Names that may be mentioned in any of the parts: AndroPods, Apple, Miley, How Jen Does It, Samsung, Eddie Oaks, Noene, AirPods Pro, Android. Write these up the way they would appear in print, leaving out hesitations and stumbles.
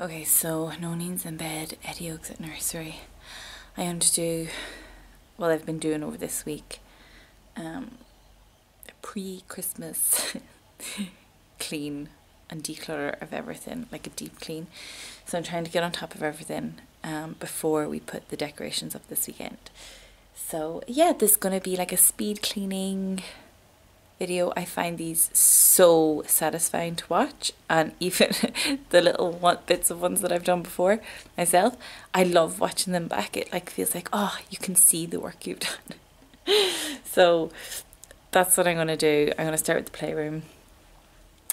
Okay, so Nonine's in bed, Eddie Oaks at nursery. I am to do, well, I've been doing over this week, a pre-Christmas clean and declutter of everything, like a deep clean. So I'm trying to get on top of everything before we put the decorations up this weekend. So yeah, this is going to be like a speed cleaning video. I find these so satisfying to watch, and even the little bits of ones that I've done before myself, I love watching them back. It like feels like, oh, you can see the work you've done. So that's what I'm going to do. I'm going to start with the playroom.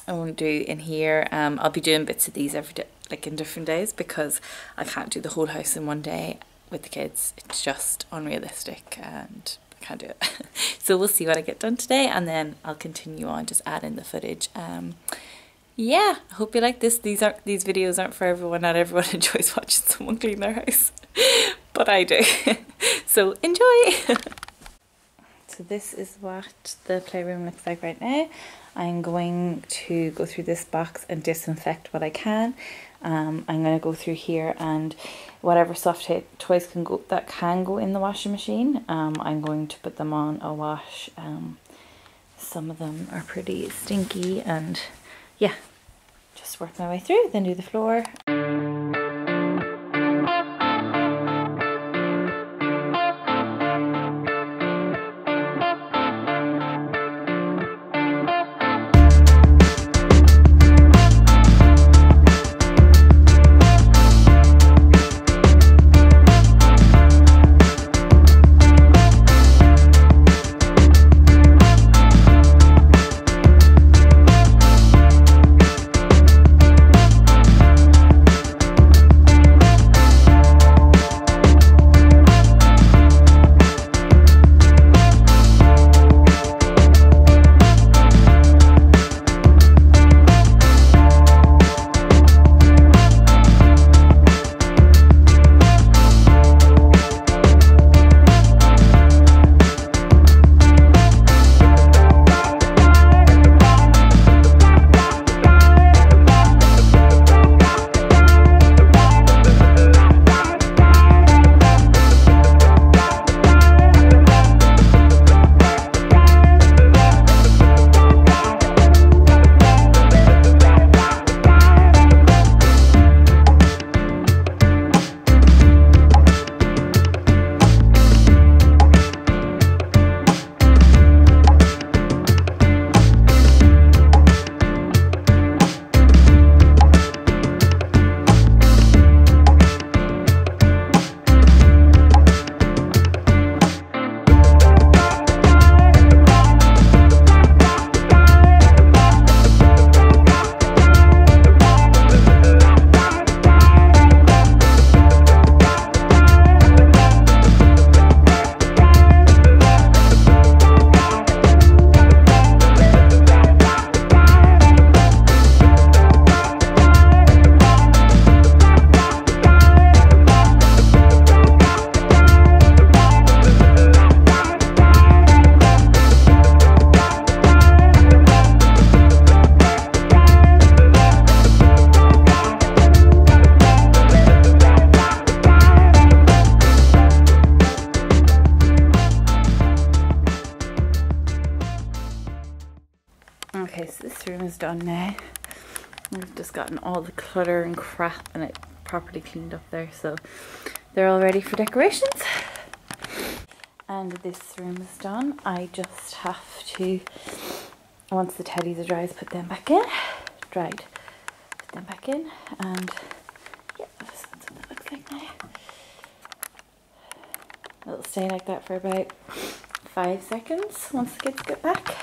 I'm going to do in here. I'll be doing bits of these every day, like in different days, because I can't do the whole house in one day with the kids. It's just unrealistic and I can't do it. So we'll see what I get done today, and then I'll continue on just adding the footage. Yeah, I hope you like this. These videos aren't for everyone. Not everyone enjoys watching someone clean their house, but I do. So enjoy. So this is what the playroom looks like right now. I'm going to go through this box and disinfect what I can. I'm going to go through here, and whatever soft toys can go in the washing machine, I'm going to put them on a wash. Some of them are pretty stinky, and yeah, just work my way through, then do the floor. Okay, so this room is done now. We've just gotten all the clutter and crap and it properly cleaned up there, so they're all ready for decorations. And this room is done. I just have to, once the teddies are dry, put them back in. Dried. Put them back in, and yeah, that's what it looks like now. It'll stay like that for about 5 seconds once the kids get back.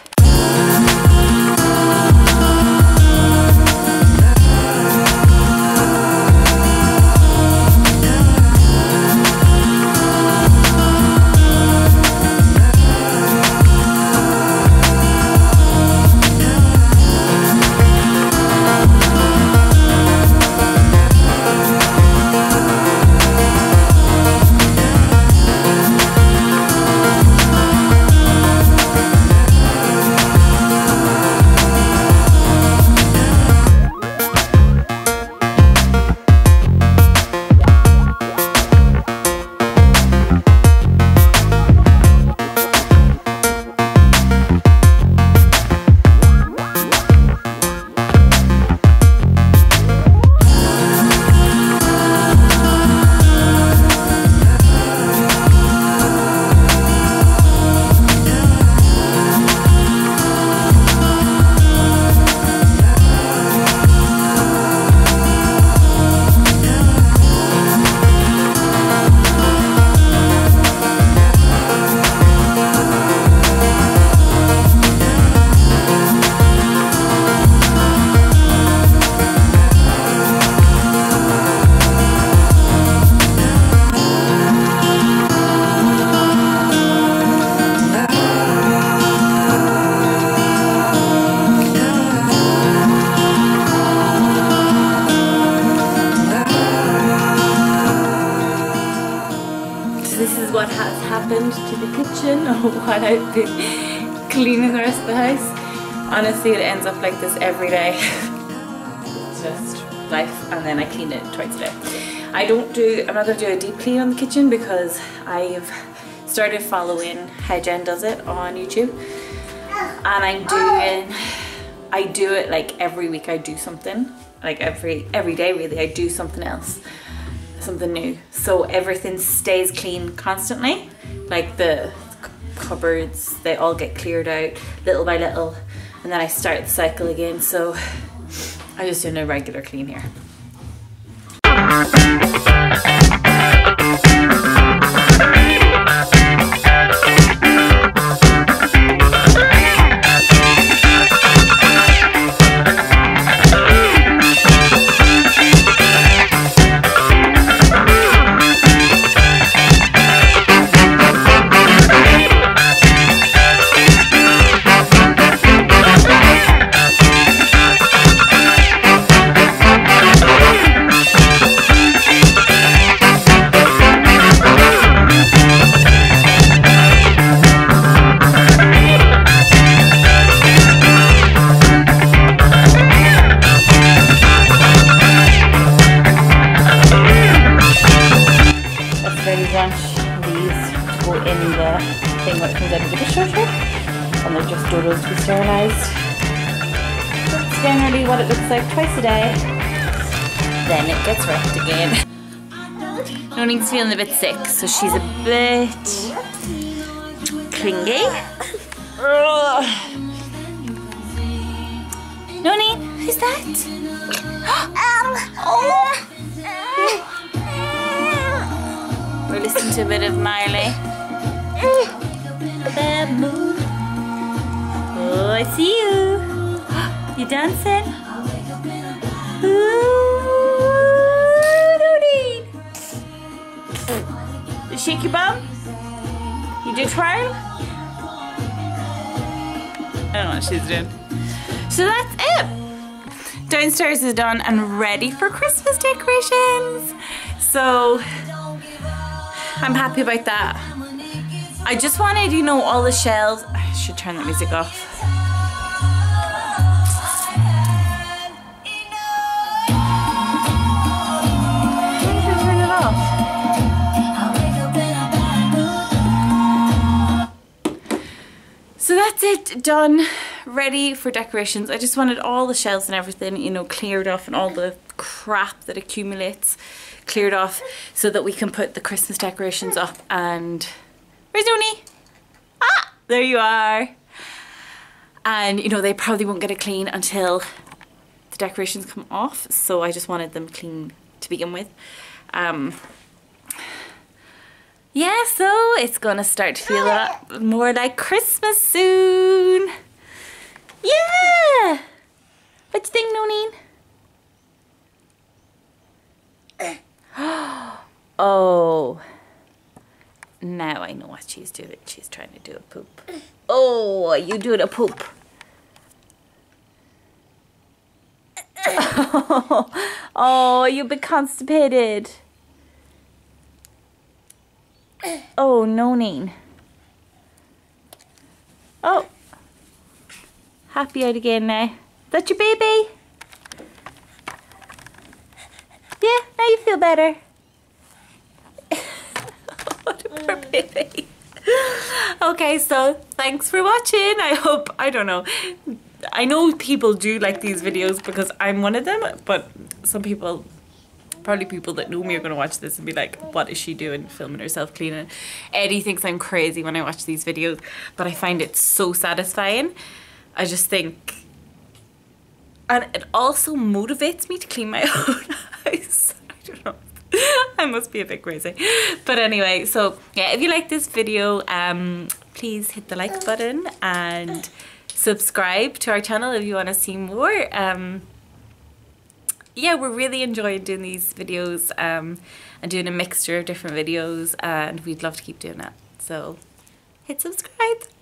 what has happened to the kitchen or what I've been cleaning the rest of the house. Honestly, it ends up like this every day. It's just life, and then I clean it twice a day. I'm not going to do a deep clean on the kitchen because I've started following How Jen Does It on YouTube, and I do it like every week. I do something, like every day really. I do something else, something new, so everything stays clean constantly. Like the cupboards, they all get cleared out little by little, and then I start the cycle again. So I'm just doing a regular clean here. Thing that comes out of the dishwasher, and they're just doodles to be sterilised. That's generally what it looks like twice a day. Then it gets wrapped again. Noene's feeling a bit sick, so she's a bit clingy. Noene, who's that? Oh. We're listening to a bit of Miley. Bad mood. Oh, I see you. You dancing? Ooh, you shake your bum? You do twirl? I don't know what she's doing. So that's it. Downstairs is done and ready for Christmas decorations. So I'm happy about that. I just wanted, you know, all the shelves. I should turn that music off. Why did I turn it off? So that's it, done, ready for decorations. I just wanted all the shelves and everything, you know, cleared off, and all the crap that accumulates cleared off, so that we can put the Christmas decorations up. And where's Noene? Ah, there you are. And you know, they probably won't get a clean until the decorations come off, so I just wanted them clean to begin with. Yeah, so it's gonna start to feel a lot more like Christmas soon. Yeah! What do you think, Noene? Oh. Now I know what she's doing. She's trying to do a poop. Oh, you doing a poop. Oh, you've been constipated. Oh, Noene. Oh. Happy out again now. Is that your baby? Yeah, now you feel better. Baby. Okay, so thanks for watching. I hope, I know people do like these videos because I'm one of them, but some people, probably people that know me, are going to watch this and be like, what is she doing filming herself cleaning? Eddie thinks I'm crazy when I watch these videos, but I find it so satisfying. I just think, and it also motivates me to clean my own house. I don't know, I must be a bit crazy, but anyway, so yeah, if you like this video, please hit the like button and subscribe to our channel if you want to see more. Yeah, we're really enjoying doing these videos, and doing a mixture of different videos, and we'd love to keep doing that, so hit subscribe.